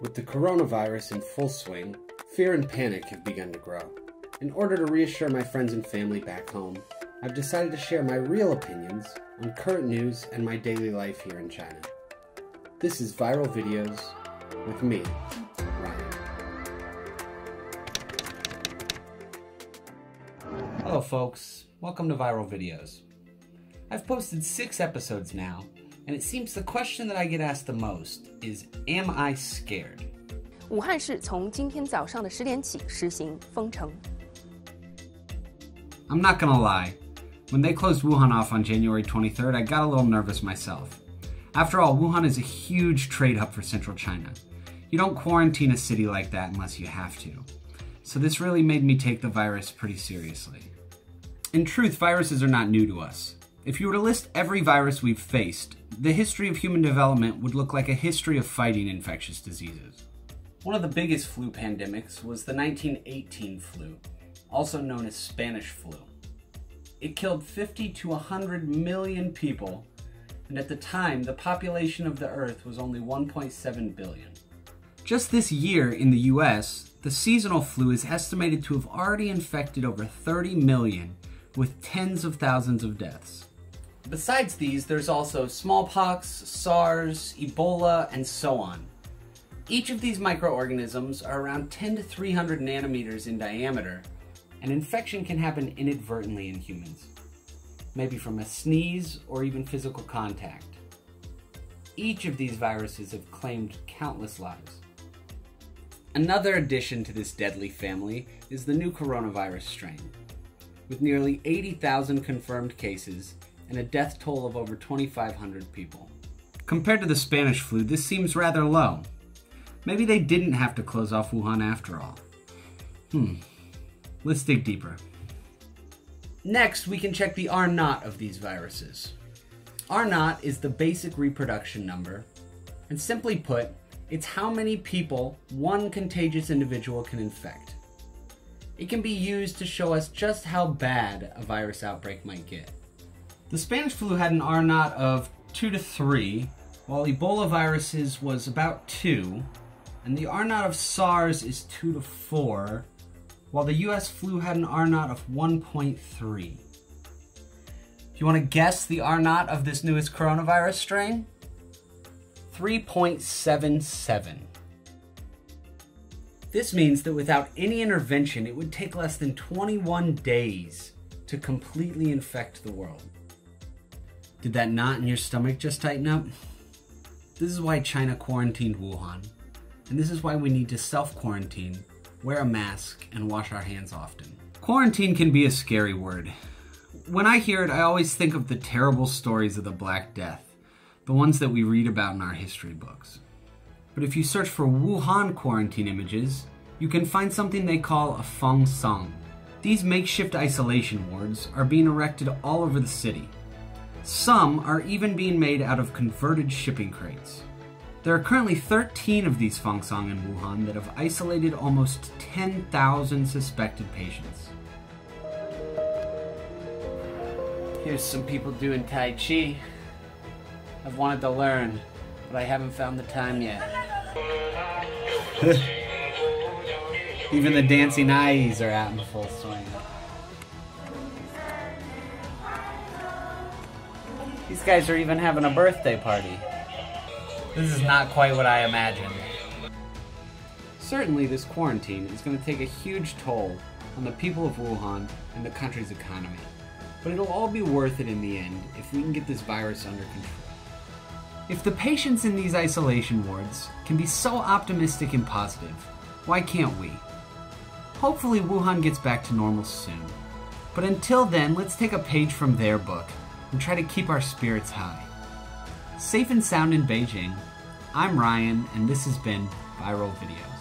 With the coronavirus in full swing, fear and panic have begun to grow. In order to reassure my friends and family back home, I've decided to share my real opinions on current news and my daily life here in China. This is Viral Videos with me, Ryan. Hello folks, welcome to Viral Videos. I've posted 6 episodes now, and it seems the question that I get asked the most is, am I scared? Wuhan 市从今天早上的10点起实行封城. I'm not gonna lie, when they closed Wuhan off on January 23rd, I got a little nervous myself. After all, Wuhan is a huge trade hub for central China. You don't quarantine a city like that unless you have to. So this really made me take the virus pretty seriously. In truth, viruses are not new to us. If you were to list every virus we've faced, the history of human development would look like a history of fighting infectious diseases. One of the biggest flu pandemics was the 1918 flu, also known as Spanish flu. It killed 50 to 100 million people, and at the time, the population of the Earth was only 1.7 billion. Just this year in the US, the seasonal flu is estimated to have already infected over 30 million, with tens of thousands of deaths. Besides these, there's also smallpox, SARS, Ebola, and so on. Each of these microorganisms are around 10 to 300 nanometers in diameter, and infection can happen inadvertently in humans, maybe from a sneeze or even physical contact. Each of these viruses have claimed countless lives. Another addition to this deadly family is the new coronavirus strain. With nearly 80,000 confirmed cases, and a death toll of over 2,500 people. Compared to the Spanish flu, this seems rather low. Maybe they didn't have to close off Wuhan after all. Let's dig deeper. Next, we can check the R-naught of these viruses. R-naught is the basic reproduction number, and simply put, it's how many people one contagious individual can infect. It can be used to show us just how bad a virus outbreak might get. The Spanish flu had an R-naught of 2 to 3, while Ebola viruses was about 2, and the R-naught of SARS is 2 to 4, while the US flu had an R-naught of 1.3. You want to guess the R-naught of this newest coronavirus strain? 3.77. This means that without any intervention, it would take less than 21 days to completely infect the world. Did that knot in your stomach just tighten up? This is why China quarantined Wuhan, and this is why we need to self-quarantine, wear a mask, and wash our hands often. Quarantine can be a scary word. When I hear it, I always think of the terrible stories of the Black Death, the ones that we read about in our history books. But if you search for Wuhan quarantine images, you can find something they call a Fangcang. These makeshift isolation wards are being erected all over the city. Some are even being made out of converted shipping crates. There are currently 13 of these Fangcang in Wuhan that have isolated almost 10,000 suspected patients. Here's some people doing Tai Chi. I've wanted to learn, but I haven't found the time yet. Even the dancing eyes are out in full swing. These guys are even having a birthday party. This is not quite what I imagined. Certainly this quarantine is going to take a huge toll on the people of Wuhan and the country's economy. But it'll all be worth it in the end if we can get this virus under control. If the patients in these isolation wards can be so optimistic and positive, why can't we? Hopefully Wuhan gets back to normal soon. But until then, let's take a page from their book and try to keep our spirits high. Safe and sound in Beijing, I'm Ryan, and this has been Viral Videos.